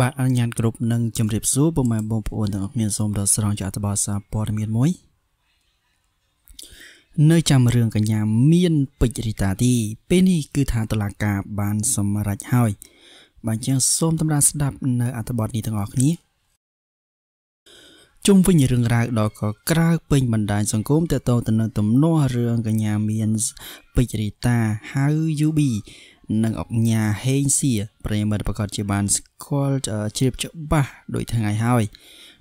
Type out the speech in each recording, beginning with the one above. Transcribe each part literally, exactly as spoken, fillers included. บาดอัญญัติกรุบนังจำเรียบสู้ประมาณบ่มโอนออกเมียนสมดสรองจากตบาสาปอดเมียนมวยเนยจำเรื่องกันยามเมียนปิจริตาที่เป็นนี่คือทางตลาดกาบานสมรัชห้อยบางเชียงสมตำราสดับเนยอัตบอดนี้ต่างออกนี้จุ่มวิญญาณเรื่องราวดอกก็กล้าเป็นบรรดาสังคมแต่โตแต่เนยตุ่มโนเรื่องกันยามเมียนปิจริตาฮายูบีนังออกญาเฮนเซียเปรียบเหมือนประกอบจีบานสกอลจะเชียบจะบ้าโดยทางไงห้อย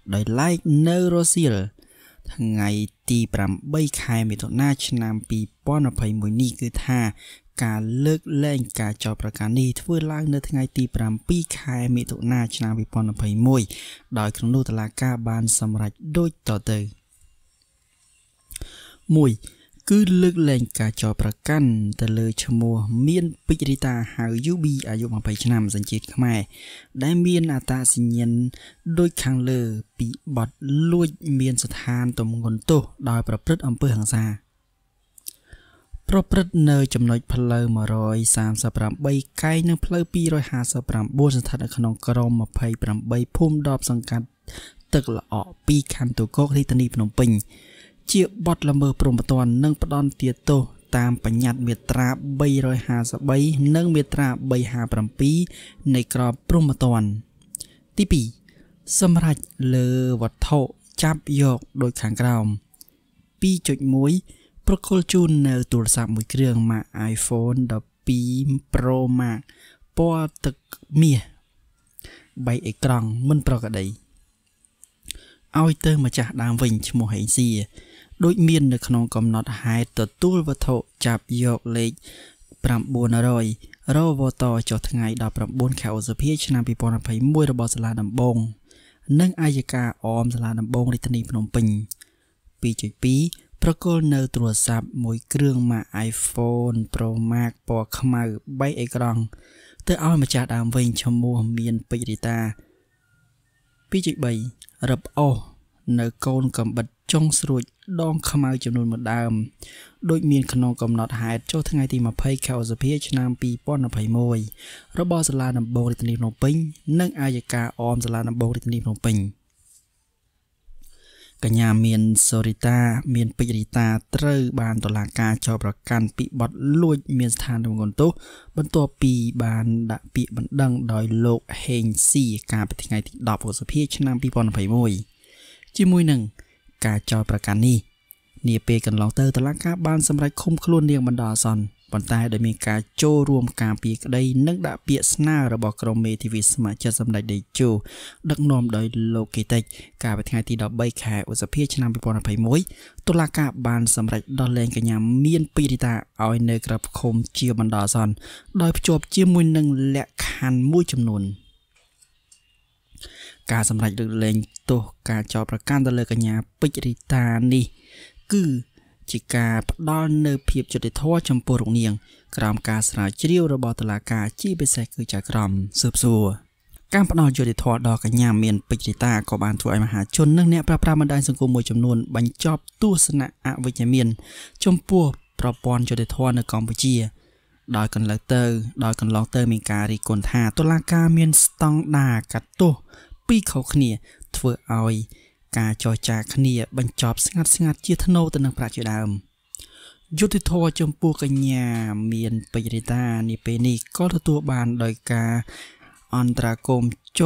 โดยไลค์เนโรเซียทางไงตีปรำใบคายมีตัวหน้าชนามปีป้อนอภัยมวยนี่คือท่าการเลิกเล่นการจอประการนี้ทั่วล่างเนื้อทางไงตีปรำปีคายมีตัวหน้าชนามปีป้อนอภัยมวยโดยครั้งลูกตลาดกาบานสำหรับโดยต่อเตยมวยคือเลือกแหล่งการจอประกันแต่เลยชมัวเมียนปิจิตาหายุบีอายุมาไปชนามสัญจิตขมายได้เมียนอาตาสิเงียนโดยขังเลอปีบอดลวดเมียนสถานตมงนโตโดยประพฤติอำเภอหังซาประพฤติเนยจำนวนพลเมรอยสามสับรำใบไก่นังพลปีรอยหาสับรำโบสถานขนมกรมมาไปปรำใบพุ่มดอบสังกัดตึกละออปีคันตัวโกที่ตนีพนมปิงเจียบบอดละเมอปรมตอนนั่งปดอนเตียโตตามปัญญาเมตราใบรอยหาสบายนั่งเมตราใบหาปรมปีในกรอบปรมตอนที่ปีสมรัจเลวัดเท่าจับโยกโดยขางกรามปีจุดมวยโปรโคลจูนเนอตัวสามมือเครื่องมาไอโฟนดับปีโปรมาปอตึกเมียใบเอกรังมันปรากฏใดเอาเตอร์มาจากดามวิงชโมเหซีโดยเมียนในขนมกำนดหายต่อตู้วัตถุจับยกเล็กปรับบุญอร่อยเราวอต่อจดทั้งไงดาวปรับบุญแขวสเพียชนามปีปอนภัยมวยระบอสลาดำบงนั่งอายกาออมสลาดำบงริตนีพนมปิงปีจุดปีพระโกลเนอตรวจสับมวยเครื่องมาไอโฟนโปรมากปอขมาใบเอกรองเตอร์เอามาจากดามวิงชโมเมียนปิริตาปีจุดใบรับเอาเนโกนกับบัดจ้องสรุดดองขมาจำนวนเหมือนเดิมโดยมีขนมกำนดหายเจ้าทั้งไงตีมาไพ่แขวสเพียชนามปีป้อนอภัยมวยระบอสลาดำบงริตนีพนมปิงนั่งอายกาออมสลาดำบงริตนีพนมปิงกัญญาเมียนโซริตาเมียนปิริตาเตรบานตลากาจอประกันปิบอดลวดเมียนสถานดำรงโตบรรตัวปีบานดะปีบันดังดอยโลกเฮงซีการปฏิไงติดดอกผลสเพียชนามปีปอนไผ่มวยจีมวยหนึ่งกาจอประกันนี่เนียเปกันลองเตอร์ตลากาบานสำหรับคมคลุนเรียงบรรดาซอนบรรทายโดยมีการโจรวมการปีกได้นักดาเปียสนาระบบกรมเมทิวิสมาจะสำหรับได้โจดักนอมโดยโลกิเตกการปฏิไงตีดอกใบแขอุสเพียชนามปีปอนไผ่มวยตุลากาบานสำหรับดอลเลนกันยามเมียนปีริตาเอาเนกระคมเจียวบรรดาซอนโดยประจบเจียมวยหนึ่งและคันมวยจำนวนการสำหรับดอลเลนตัวการจอประกันดอลเลนกันยามปีริตานี่คือจิกาปดอนเนเพียบจุดเดทว่าจำปวรุงเนียงกรามกาสราเจียวระบอตลากาจี้ไปใส่คือจากรำสืบสัวการปนอนจุดเดทว่าดอกกันยามเมียนปิจิตากบาลถวายมหาชนเนื่องแนบประปรามได้สังคมมวยจำนวนบรรจบตู้สนะอวิญญาเมียนจำปวประปอนจุดเดทว่าในกัมพูชีดอยกันเลเตอร์ดอยกันลองเตอร์มีการีกลท่าตลากาเมียนสตองดากัตโตปีเขาเขียเถื่อเอากาจอจาคเนียบรรจบสงัดสงัดเจียทโนตนังปราชดามยุติโทจมปูกัญญาเมียนปิริตานิเปนิก็ตัวบานโดยกาอันตรากมโจ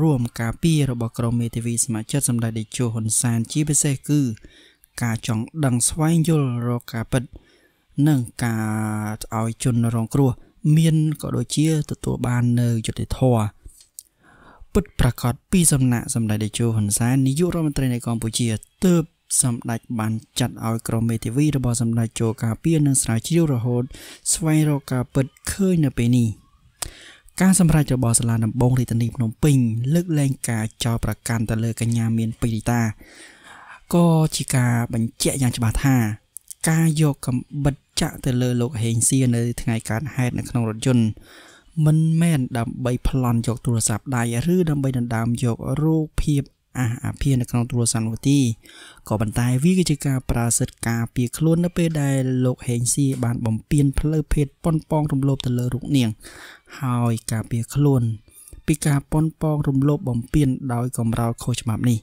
ร่วมกาปีระบบกรมเมทิวิสมาเจสำหรับได้โจหนซานจีเปเซคือกาจองดังสวายยลรอกาปิดเนื่องกาเอาจนรองครัวเมียนก็โดยเจียตัวบานเนยยุติโทปดประกอบปีสำนักสำนักได้โจหันซ้ายนิยุรัฐมนตรีในกัมพูชีเติบสำนักบันจัดเอากรมเมทิวีระบอบสำนักโจกาเปียนังสายชิวระโหดสวายโรกาเปิดเคยในปีนี้การสำนักระบอบสลานำบงริตนีพนมปิงเลิกแรงกาจอประกันตะเลยกัญญาเมียนปิริตาก็ชิกาบัญเจียยังฉบับท่ากาโยกกับบัจจะตะเลยโลกเฮงเซียในทางการให้ในขนมรถยนต์มันแม่นดำใบพลันยกโทรศัพท์ได้หรือดำใบดันดำยกรูปเพียบอาหาเพียในกลางตัวสันวัตีก่อบันทายวิกิจการปราศการปีคล้วนนับไปได้โลกแห่งซีบานบ่มเปลี่ยนเพลเพดป้อนปองรวมโลบตะเลอรุกเนียงหอยกาปีคล้วน ปีกาปนปองรุมโลบบ่มเปลี่ยนดอยกอมเราโคฉบับนี้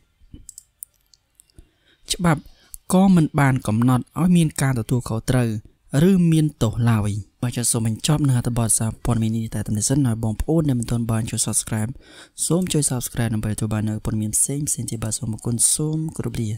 ฉบับก็มันบานกอมนอดอ้อยมีการต่อตัวเขาเตยหรือมีนโตลาวว่าจะสมัยชอบเนื้อตบอดสาวปอนมินิแต่ตำแหน่งสั้นหน่อยบ่มพูดในมันตอนบานช่วย subscribe ส้มช่วย subscribe นำไปตัวบานเนื้อปอนมินเซ็งเซ็งที่บาสมกุลส้มกรุบเดีย